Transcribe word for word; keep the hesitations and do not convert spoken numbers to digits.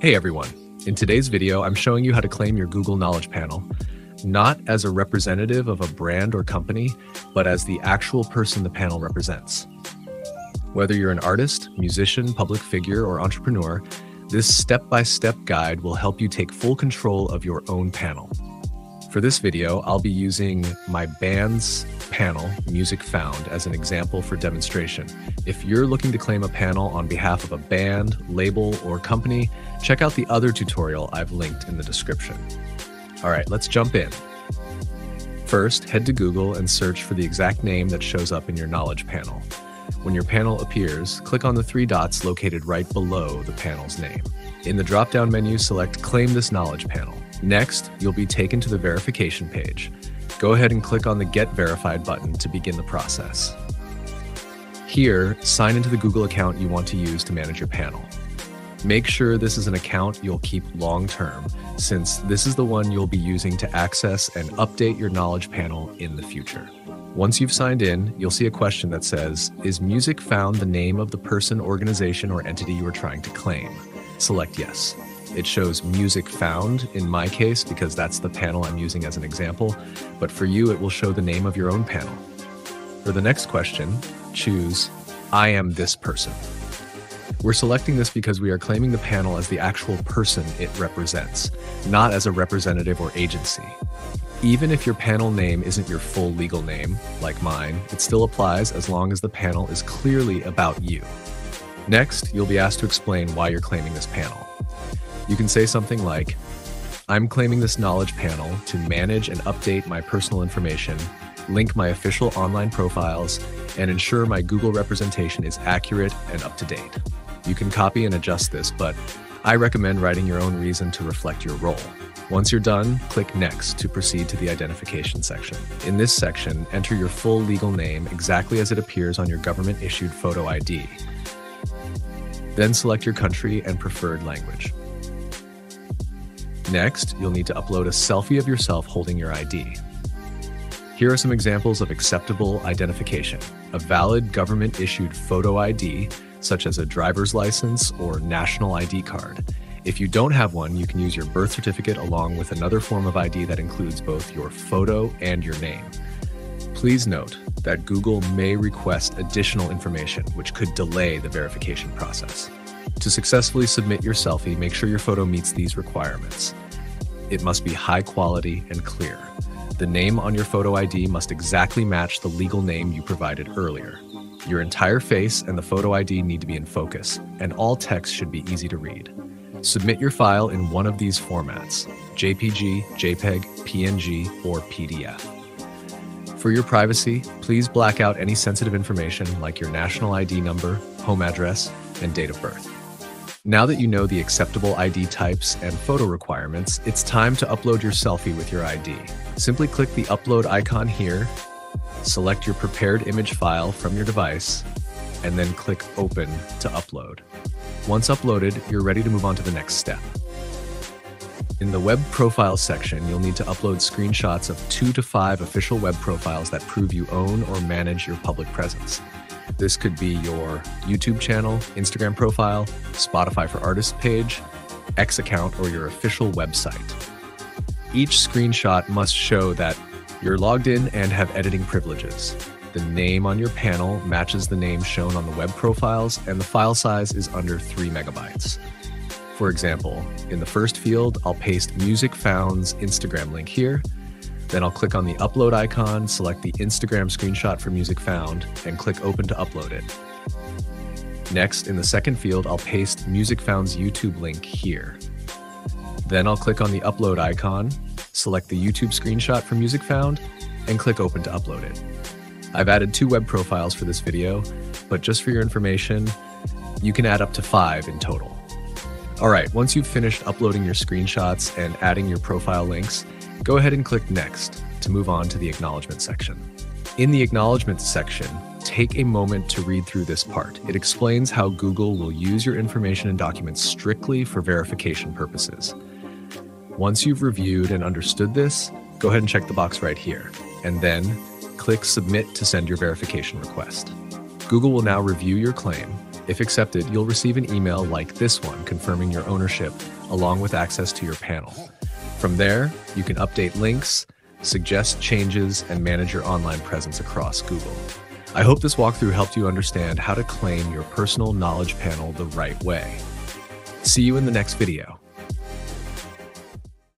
Hey everyone, in today's video, I'm showing you how to claim your Google Knowledge Panel, not as a representative of a brand or company, but as the actual person the panel represents. Whether you're an artist, musician, public figure, or entrepreneur, this step-by-step guide will help you take full control of your own panel. For this video, I'll be using my band's panel, Music Found, as an example for demonstration. If you're looking to claim a panel on behalf of a band, label, or company, check out the other tutorial I've linked in the description. All right, let's jump in. First, head to Google and search for the exact name that shows up in your knowledge panel. When your panel appears, click on the three dots located right below the panel's name. In the drop-down menu, select Claim this Knowledge Panel. Next, you'll be taken to the verification page. Go ahead and click on the Get Verified button to begin the process. Here, sign into the Google account you want to use to manage your panel. Make sure this is an account you'll keep long-term, since this is the one you'll be using to access and update your knowledge panel in the future. Once you've signed in, you'll see a question that says, "Is Music Found the name of the person, organization, or entity you are trying to claim?" Select Yes. It shows Music Found in my case because that's the panel I'm using as an example, but for you it will show the name of your own panel. For the next question, choose I am this person. We're selecting this because we are claiming the panel as the actual person it represents, not as a representative or agency. Even if your panel name isn't your full legal name, like mine, it still applies as long as the panel is clearly about you. Next, you'll be asked to explain why you're claiming this panel. You can say something like, I'm claiming this knowledge panel to manage and update my personal information, link my official online profiles, and ensure my Google representation is accurate and up to date. You can copy and adjust this, but I recommend writing your own reason to reflect your role. Once you're done, click Next to proceed to the identification section. In this section, enter your full legal name exactly as it appears on your government-issued photo I D. Then select your country and preferred language. Next, you'll need to upload a selfie of yourself holding your I D. Here are some examples of acceptable identification. A valid government-issued photo I D, such as a driver's license or national I D card. If you don't have one, you can use your birth certificate along with another form of I D that includes both your photo and your name. Please note that Google may request additional information, which could delay the verification process. To successfully submit your selfie, make sure your photo meets these requirements. It must be high quality and clear. The name on your photo I D must exactly match the legal name you provided earlier. Your entire face and the photo I D need to be in focus, and all text should be easy to read. Submit your file in one of these formats: J P G, JPEG, P N G, or P D F. For your privacy, please black out any sensitive information like your national I D number, home address, and date of birth. Now that you know the acceptable I D types and photo requirements, it's time to upload your selfie with your I D. Simply click the upload icon here, select your prepared image file from your device, and then click Open to upload. Once uploaded, you're ready to move on to the next step. In the web profile section, you'll need to upload screenshots of two to five official web profiles that prove you own or manage your public presence. This could be your YouTube channel, Instagram profile, Spotify for Artists page, X account, or your official website. Each screenshot must show that you're logged in and have editing privileges. The name on your panel matches the name shown on the web profiles, and the file size is under three megabytes. For example, in the first field, I'll paste Music Found's Instagram link here. Then I'll click on the upload icon, select the Instagram screenshot for Music Found, and click Open to upload it. Next, in the second field, I'll paste Music Found's YouTube link here. Then I'll click on the upload icon, select the YouTube screenshot for Music Found, and click Open to upload it. I've added two web profiles for this video, but just for your information, you can add up to five in total. All right, once you've finished uploading your screenshots and adding your profile links, go ahead and click Next to move on to the acknowledgement section. In the acknowledgement section, take a moment to read through this part. It explains how Google will use your information and documents strictly for verification purposes. Once you've reviewed and understood this, go ahead and check the box right here, and then click Submit to send your verification request. Google will now review your claim, If accepted, you'll receive an email like this one confirming your ownership, along with access to your panel. From there, you can update links, suggest changes, and manage your online presence across Google. I hope this walkthrough helped you understand how to claim your personal knowledge panel the right way. See you in the next video.